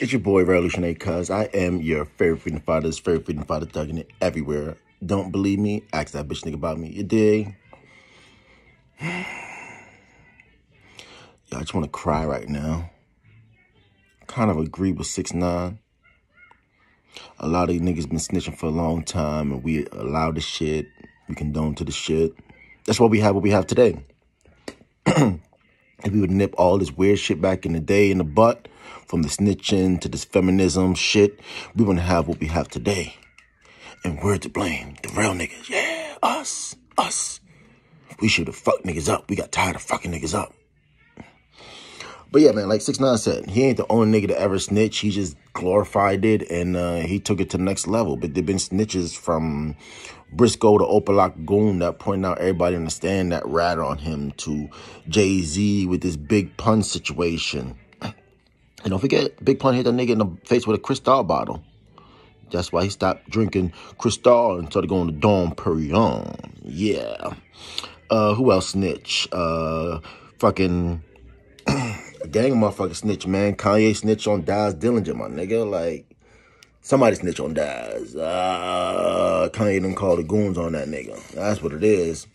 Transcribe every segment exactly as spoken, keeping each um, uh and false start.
It's your boy, RevolutionaryCuz. I am your favorite freedom fighters, favorite freedom fighter, thugging it everywhere. Don't believe me? Ask that bitch nigga about me. You dig? Yeah, I just want to cry right now. I kind of agree with six nine. A lot of these niggas been snitching for a long time, and we allow the shit. We condone to the shit. That's why we have what we have today. If we would nip all this weird shit back in the day in the butt, from the snitching to this feminism shit, we wouldn't have what we have today. And we're to blame. The real niggas. Yeah, us. Us. We should have fucked niggas up. We got tired of fucking niggas up. But yeah, man, like six nine said, he ain't the only nigga to ever snitch. He just glorified it, and uh, he took it to the next level. But there been snitches from Briscoe to Opalock Goon that pointing out everybody on the stand that rat on him, to Jay Z with this Big Pun situation. And don't forget, Big Pun hit that nigga in the face with a Cristal bottle. That's why he stopped drinking Cristal and started going to Dom Perignon. Yeah. Uh, who else snitch? Uh, fucking... Gang of motherfucking snitch, man. Kanye snitch on Daz Dillinger, my nigga. Like, somebody snitch on Daz. Uh, Kanye done called the goons on that nigga. That's what it is.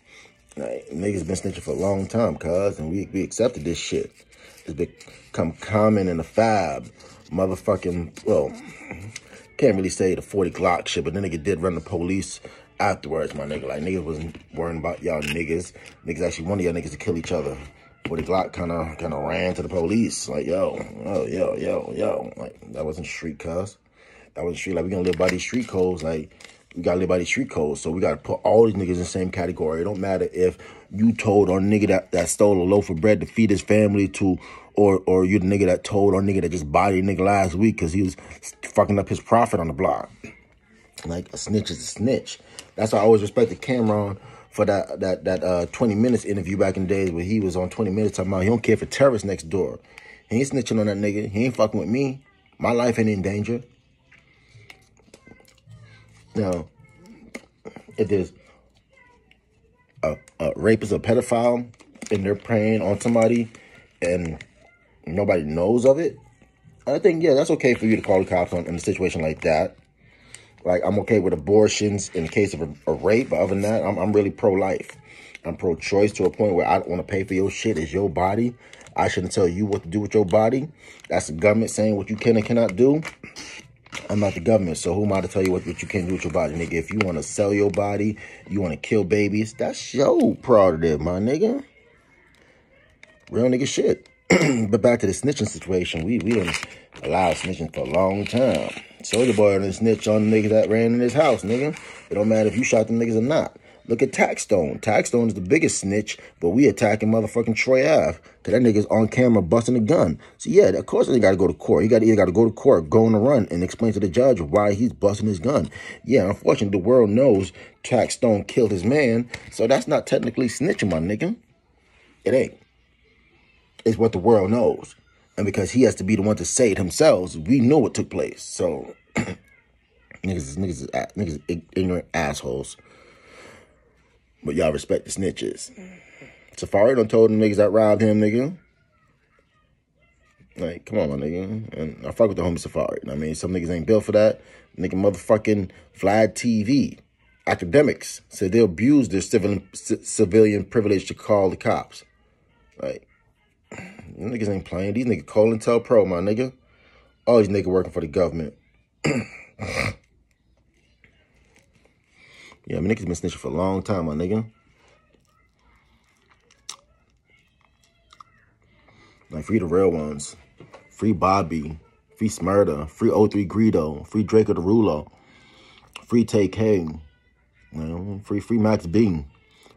Like, niggas been snitching for a long time, cuz. And we, we accepted this shit. It's become common in the fab. Motherfucking, well, can't really say the forty Glock shit, but then nigga did run the police afterwards, my nigga. Like, niggas wasn't worrying about y'all niggas. Niggas actually wanted y'all niggas to kill each other. forty Glock kind of kind of ran to the police. Like, yo, yo, yo, yo, yo. Like, that wasn't street, cuz. That wasn't street. Like, we gonna live by these street codes. Like, we gotta live by these street codes. So we gotta put all these niggas in the same category. It don't matter if you told on a nigga that, that stole a loaf of bread to feed his family to, or or you the nigga that told on a nigga that just bodied a nigga last week because he was fucking up his profit on the block. Like, a snitch is a snitch. That's why I always respected Cam'ron for that that that uh, twenty minutes interview back in the days where he was on twenty minutes talking about he don't care for terrorists next door. He ain't snitching on that nigga. He ain't fucking with me. My life ain't in danger. Now, if there's a, a rapist or pedophile and they're preying on somebody and nobody knows of it, I think, yeah, that's okay for you to call the cops on in a situation like that. Like, I'm okay with abortions in the case of a, a rape, but other than that, I'm, I'm really pro-life. I'm pro-choice to a point where I don't want to pay for your shit. It's your body. I shouldn't tell you what to do with your body. That's the government saying what you can and cannot do. I'm not the government, so who am I to tell you what, what you can do with your body, nigga? If you want to sell your body, you want to kill babies, that's your prerogative, my nigga. Real nigga shit. But back to the snitching situation. We, we didn't allow snitching for a long time. Soldier Boy and snitch on the nigga that ran in his house, nigga. It don't matter if you shot them niggas or not. Look at Taxstone. Taxstone is the biggest snitch, but we attacking motherfucking Troy Ave because that nigga's on camera busting a gun. So yeah, of course they got to go to court. He got to either got to go to court, go on a run, and explain to the judge why he's busting his gun. Yeah, unfortunately, the world knows Taxstone killed his man, so that's not technically snitching, my nigga. It ain't. It's what the world knows. And because he has to be the one to say it himself, we know what took place. So, niggas, niggas, niggas, ignorant assholes. But y'all respect the snitches. Safari done told them niggas that robbed him, nigga. Like, come on, my nigga. And I fuck with the homie Safari. I mean, some niggas ain't built for that. Nigga, motherfucking Vlad T V. Academics said they abused their civil, civilian privilege to call the cops. Like, you niggas ain't playing. These niggas call and tell pro, my nigga. All these niggas working for the government. Yeah, I mean, niggas been snitching for a long time, my nigga. Like, free the real ones. Free Bobby. Free Smurda. Free O three Greedo. Free Draco the Ruler. Free Tay-K. You know, free, free Max Bean.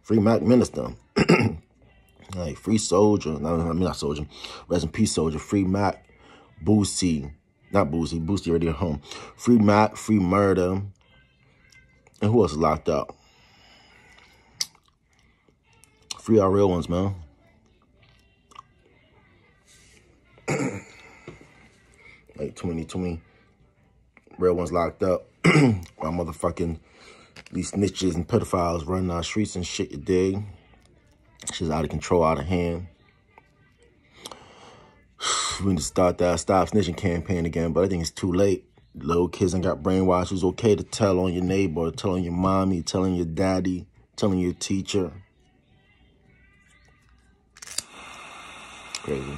Free Mac Minister. Like, free Soldier. No, I mean, not Soldier. Rest in peace, Soldier. Free Mac. Boosie. Not Boosie. Boosie already at home. Free Mac. Free Murder. And who else is locked up? Free our real ones, man. Like, twenty, twenty real ones locked up. While motherfucking these snitches and pedophiles running our streets and shit, you dig? She's out of control, out of hand. we need to start that Stop Snitching campaign again, but I think it's too late. Little kids ain't got brainwashed. It's okay to tell on your neighbor, tell on your mommy, telling your daddy, telling your teacher. Crazy.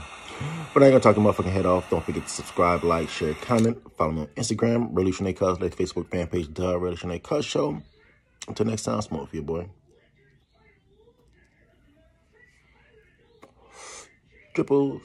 But I ain't gonna talk your motherfucking head off. Don't forget to subscribe, like, share, comment. Follow me on Instagram, RevolutionaryCuz, like Facebook fan page, The RevolutionaryCuz Show. Until next time, smoke for your boy. Triple